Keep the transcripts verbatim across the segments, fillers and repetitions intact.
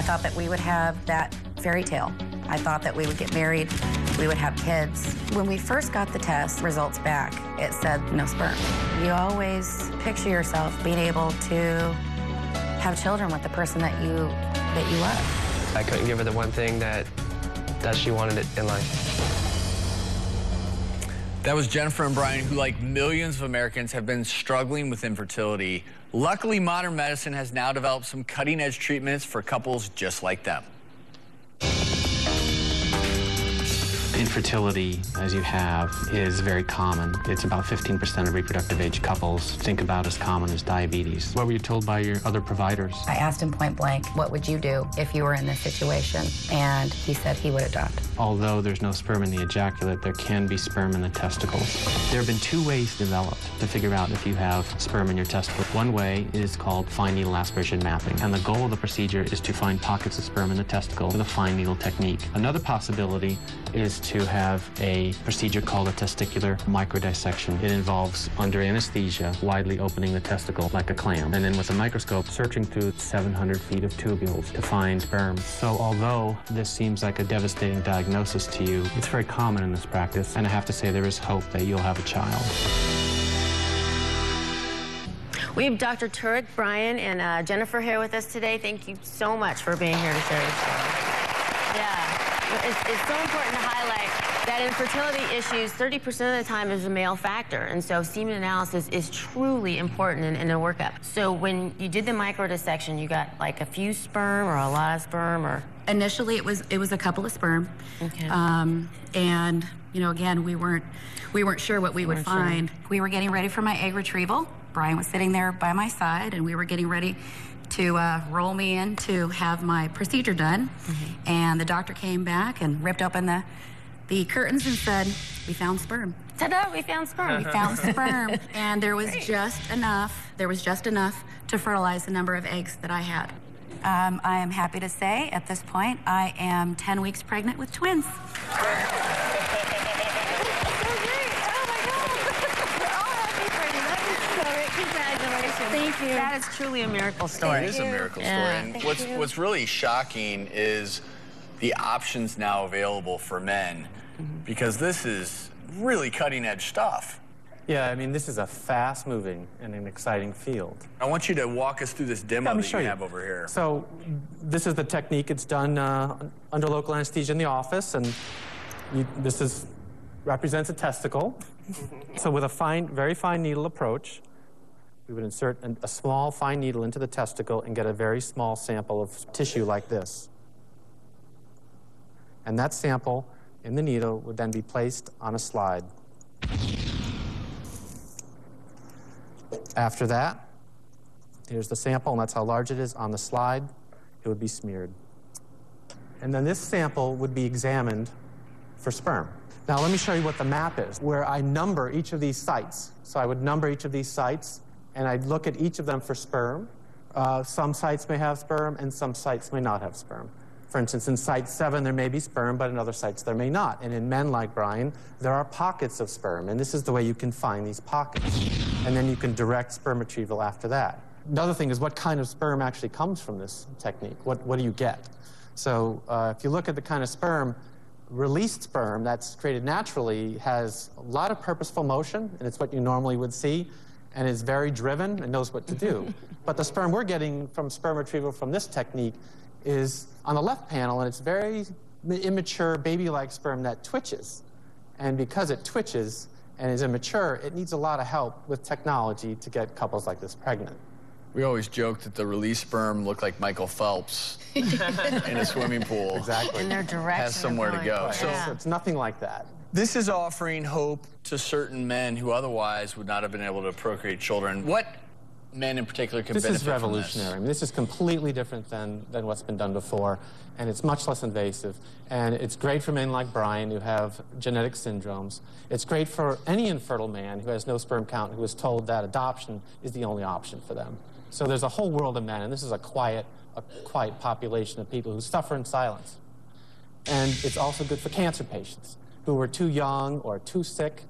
I thought that we would have that fairy tale. I thought that we would get married, we would have kids. When we first got the test results back, it said no sperm. You always picture yourself being able to have children with the person that you, that you love. I couldn't give her the one thing that, that she wanted in life. That was Jennifer and Brian, who, like millions of Americans, have been struggling with infertility. Luckily, modern medicine has now developed some cutting-edge treatments for couples just like them. Infertility, as you have, is very common. It's about fifteen percent of reproductive age couples, think about as common as diabetes. What were you told by your other providers? I asked him point blank, what would you do if you were in this situation? And he said he would adopt. Although there's no sperm in the ejaculate, there can be sperm in the testicles. There have been two ways developed to figure out if you have sperm in your testicle. One way is called fine needle aspiration mapping, and the goal of the procedure is to find pockets of sperm in the testicle with a fine needle technique. Another possibility is to to have a procedure called a testicular microdissection. It involves, under anesthesia, widely opening the testicle like a clam, and then with a microscope, searching through seven hundred feet of tubules to find sperm. So although this seems like a devastating diagnosis to you, it's very common in this practice, and I have to say there is hope that you'll have a child. We have Doctor Turek, Brian, and uh, Jennifer here with us today. Thank you so much for being here to share your story. Yeah. It's, it's so important to highlight that infertility issues, thirty percent of the time, is a male factor. And so semen analysis is truly important in, in a workup. So when you did the microdissection, you got like a few sperm or a lot of sperm? Or initially, it was it was a couple of sperm. Okay. Um, and, you know, again, we weren't, we weren't sure what we, we would find. Sure. We were getting ready for my egg retrieval. Brian was sitting there by my side, and we were getting ready to uh, roll me in to have my procedure done. Mm-hmm. And the doctor came back and ripped open the, the curtains and said, we found sperm. Ta-da, we found sperm. We found sperm. And there was Great. just enough, there was just enough to fertilize the number of eggs that I had. Um, I am happy to say, at this point, I am ten weeks pregnant with twins. Thank you. That is truly a miracle story. It is a miracle story. Yeah. And what's, what's really shocking is the options now available for men, mm-hmm. because this is really cutting-edge stuff. Yeah, I mean, this is a fast-moving and an exciting field. I want you to walk us through this demo that you have over here. So this is the technique. It's done uh, under local anesthesia in the office, and you, this is represents a testicle. So with a fine, very fine needle approach, we would insert a small, fine needle into the testicle and get a very small sample of tissue like this. And that sample in the needle would then be placed on a slide. After that, here's the sample, and that's how large it is on the slide. It would be smeared. And then this sample would be examined for sperm. Now, let me show you what the map is, where I number each of these sites. So I would number each of these sites, and I'd look at each of them for sperm. Uh, some sites may have sperm, and some sites may not have sperm. For instance, in site seven, there may be sperm, but in other sites, there may not. And in men like Brian, there are pockets of sperm, and this is the way you can find these pockets. And then you can direct sperm retrieval after that. Another thing is what kind of sperm actually comes from this technique. What, what do you get? So uh, if you look at the kind of sperm, released sperm that's created naturally has a lot of purposeful motion, and it's what you normally would see. And is very driven and knows what to do. But the sperm we're getting from sperm retrieval from this technique is on the left panel, and it's very immature, baby-like sperm that twitches. And because it twitches and is immature, it needs a lot of help with technology to get couples like this pregnant. We always joked that the released sperm looked like Michael Phelps in a swimming pool. Exactly. In their direction. Has somewhere to go. Right. So, yeah. So it's nothing like that. This is offering hope to certain men who otherwise would not have been able to procreate children. What men in particular can benefit from this? This is revolutionary. I mean, this is completely different than, than what's been done before, and it's much less invasive. And it's great for men like Brian who have genetic syndromes. It's great for any infertile man who has no sperm count who is told that adoption is the only option for them. So there's a whole world of men, and this is a quiet, a quiet population of people who suffer in silence. And it's also good for cancer patients who were too young or too sick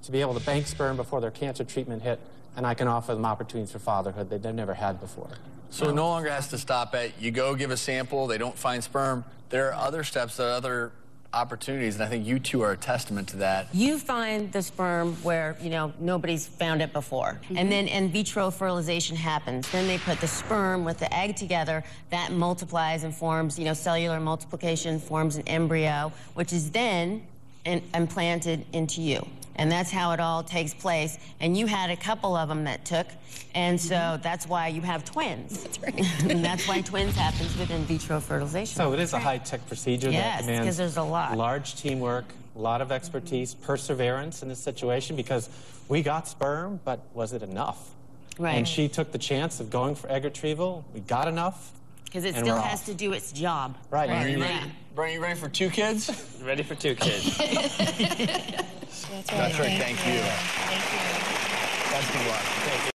to be able to bank sperm before their cancer treatment hit, and I can offer them opportunities for fatherhood that they've never had before. So it no longer has to stop at you go give a sample, they don't find sperm. There are other steps, there are other opportunities, and I think you two are a testament to that. You find the sperm where, you know, nobody's found it before. Mm-hmm. And then in vitro fertilization happens. Then they put the sperm with the egg together. That multiplies and forms, you know, cellular multiplication, forms an embryo, which is then in, implanted into you. And that's how it all takes place. And you had a couple of them that took, and so mm-hmm. that's why you have twins. That's right. And that's why twins happens with in vitro fertilization. So it is a high-tech procedure yes, that demands because there's a lot. large teamwork, a lot of expertise, perseverance in this situation, because we got sperm, but was it enough? Right. And she took the chance of going for egg retrieval. We got enough. Because it and still has off. to do its job. Right. Right. Are you ready? Yeah. Brian, you ready for two kids? Ready for two kids. That's right. That's right. Thank you. Thank you. Best of luck. Thank you.